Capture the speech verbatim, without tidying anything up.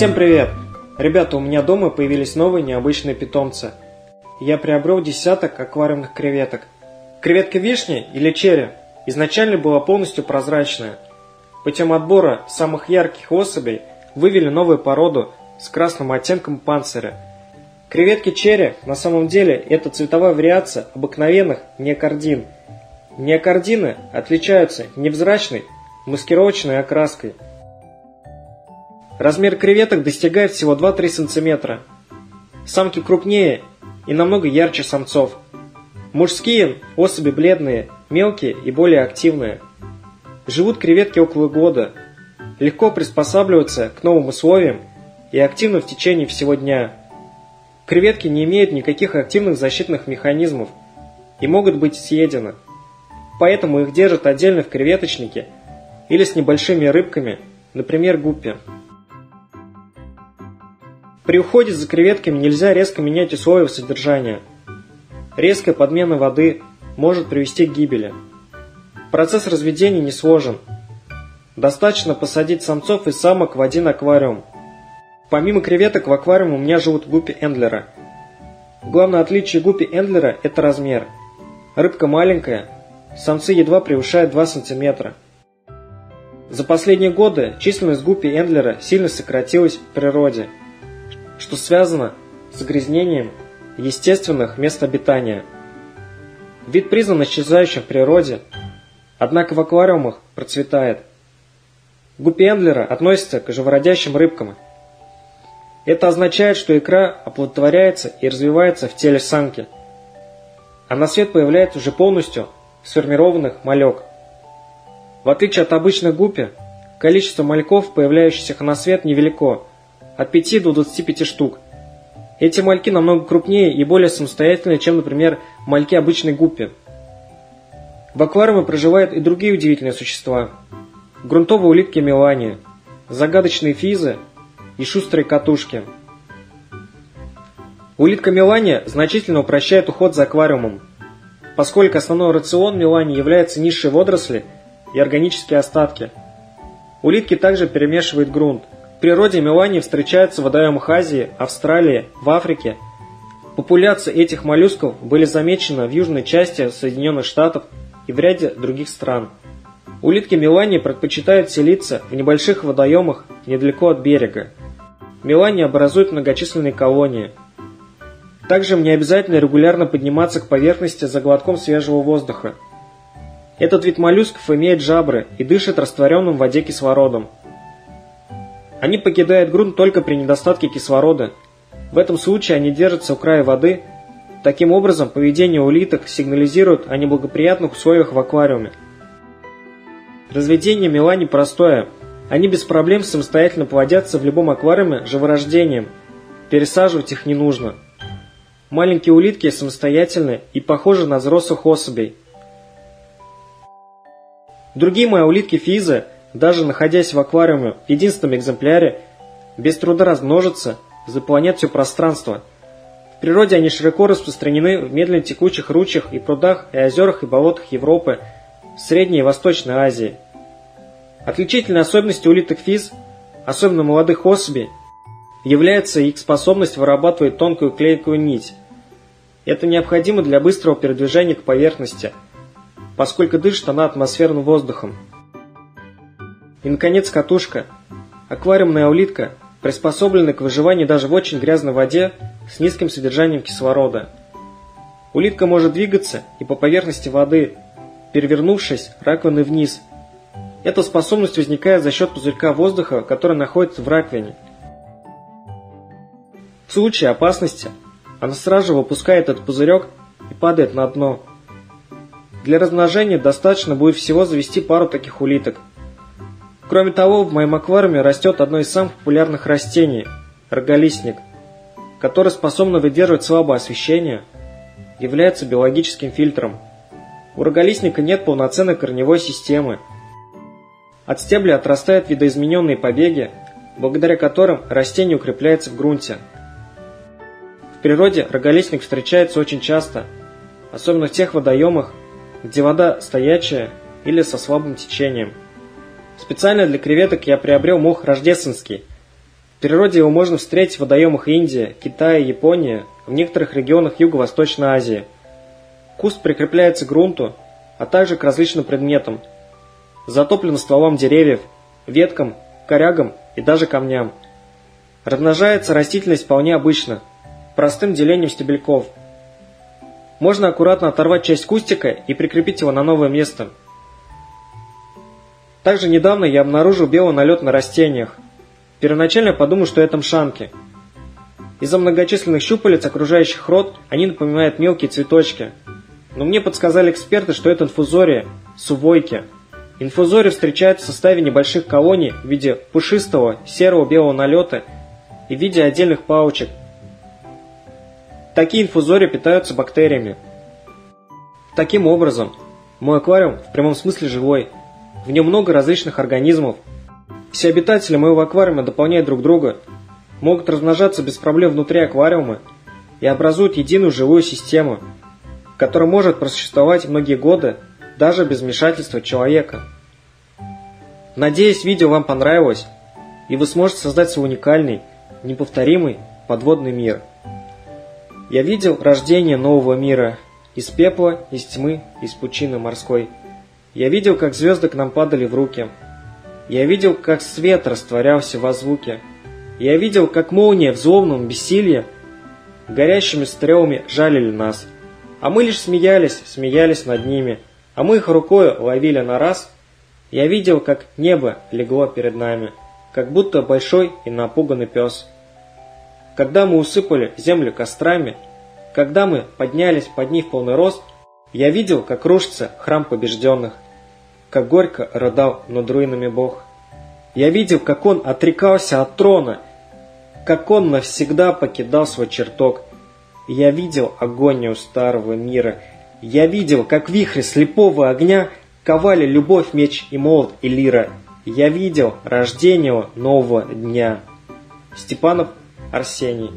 Всем привет! Ребята, у меня дома появились новые необычные питомцы. Я приобрел десяток аквариумных креветок. Креветка вишни или черри изначально была полностью прозрачная. Путем отбора самых ярких особей вывели новую породу с красным оттенком панциря. Креветки черри на самом деле это цветовая вариация обыкновенных неокардин. Неокардины отличаются невзрачной маскировочной окраской. Размер креветок достигает всего два-три сантиметра. Самки крупнее и намного ярче самцов. Мужские особи бледные, мелкие и более активные. Живут креветки около года. Легко приспосабливаются к новым условиям и активны в течение всего дня. Креветки не имеют никаких активных защитных механизмов и могут быть съедены. Поэтому их держат отдельно в креветочнике или с небольшими рыбками, например, гуппи. При уходе за креветками нельзя резко менять условия содержания. Резкая подмена воды может привести к гибели. Процесс разведения не сложен. Достаточно посадить самцов и самок в один аквариум. Помимо креветок в аквариуме у меня живут гуппи Эндлера. Главное отличие гуппи Эндлера – это размер. Рыбка маленькая, самцы едва превышают два сантиметра. За последние годы численность гуппи Эндлера сильно сократилась в природе, что связано с загрязнением естественных мест обитания. Вид признан исчезающим в природе, однако в аквариумах процветает. Гуппи Эндлера относятся к живородящим рыбкам. Это означает, что икра оплодотворяется и развивается в теле самки, а на свет появляется уже полностью сформированных малек. В отличие от обычных гуппи, количество мальков, появляющихся на свет, невелико, от пяти до двадцати пяти штук. Эти мальки намного крупнее и более самостоятельные, чем, например, мальки обычной гуппи. В аквариуме проживают и другие удивительные существа. Грунтовые улитки мелании, загадочные физы и шустрые катушки. Улитка мелания значительно упрощает уход за аквариумом, поскольку основной рацион мелании является низшие водоросли и органические остатки. Улитки также перемешивают грунт. В природе мелании встречаются в водоемах Азии, Австралии, в Африке. Популяции этих моллюсков были замечены в южной части Соединенных Штатов и в ряде других стран. Улитки мелании предпочитают селиться в небольших водоемах недалеко от берега. Мелании образуют многочисленные колонии. Также им не обязательно регулярно подниматься к поверхности за глотком свежего воздуха. Этот вид моллюсков имеет жабры и дышит растворенным в воде кислородом. Они покидают грунт только при недостатке кислорода. В этом случае они держатся у края воды. Таким образом, поведение улиток сигнализирует о неблагоприятных условиях в аквариуме. Разведение меланий простое. Они без проблем самостоятельно плодятся в любом аквариуме живорождением. Пересаживать их не нужно. Маленькие улитки самостоятельны и похожи на взрослых особей. Другие мои улитки физы, даже находясь в аквариуме в единственном экземпляре, без труда размножатся, заполонят все пространство. В природе они широко распространены в медленно текучих ручьях и прудах, и озерах, и болотах Европы, Средней и Восточной Азии. Отличительной особенностью улиток физ, особенно молодых особей, является их способность вырабатывать тонкую клейкую нить. Это необходимо для быстрого передвижения к поверхности, поскольку дышит она атмосферным воздухом. И, наконец, катушка. Аквариумная улитка, приспособленная к выживанию даже в очень грязной воде с низким содержанием кислорода. Улитка может двигаться и по поверхности воды, перевернувшись раковиной вниз. Эта способность возникает за счет пузырька воздуха, который находится в раковине. В случае опасности она сразу же выпускает этот пузырек и падает на дно. Для размножения достаточно будет всего завести пару таких улиток. Кроме того, в моем аквариуме растет одно из самых популярных растений – роголистник, который способно выдерживать слабое освещение, является биологическим фильтром. У роголистника нет полноценной корневой системы. От стебля отрастают видоизмененные побеги, благодаря которым растение укрепляется в грунте. В природе роголистник встречается очень часто, особенно в тех водоемах, где вода стоячая или со слабым течением. Специально для креветок я приобрел мох рождественский. В природе его можно встретить в водоемах Индии, Китая, Японии, в некоторых регионах Юго-Восточной Азии. Куст прикрепляется к грунту, а также к различным предметам. Затоплен стволом деревьев, веткам, корягам и даже камням. Размножается растительность вполне обычно, простым делением стебельков. Можно аккуратно оторвать часть кустика и прикрепить его на новое место. Также недавно я обнаружил белый налет на растениях. Первоначально подумал, что это мшанки. Из-за многочисленных щупалец, окружающих рот, они напоминают мелкие цветочки. Но мне подсказали эксперты, что это инфузория, сувойки. Инфузория встречается в составе небольших колоний в виде пушистого серого белого налета и в виде отдельных паучек. Такие инфузории питаются бактериями. Таким образом, мой аквариум в прямом смысле живой. В нем много различных организмов. Все обитатели моего аквариума дополняют друг друга, могут размножаться без проблем внутри аквариума и образуют единую живую систему, которая может просуществовать многие годы даже без вмешательства человека. Надеюсь, видео вам понравилось, и вы сможете создать свой уникальный, неповторимый подводный мир. Я видел рождение нового мира из пепла, из тьмы, из пучины морской. Я видел, как звезды к нам падали в руки. Я видел, как свет растворялся во звуке. Я видел, как молния в злобном бессилии горящими стрелами жалили нас. А мы лишь смеялись, смеялись над ними. А мы их рукой ловили на раз. Я видел, как небо легло перед нами, как будто большой и напуганный пес. Когда мы усыпали землю кострами, когда мы поднялись под ней в полный рост, я видел, как рушится храм побежденных, как горько рыдал над руинами Бог. Я видел, как он отрекался от трона, как он навсегда покидал свой чертог. Я видел агонию старого мира. Я видел, как вихри слепого огня ковали любовь, меч и молот и лира. Я видел рождение нового дня. Степанов Арсений.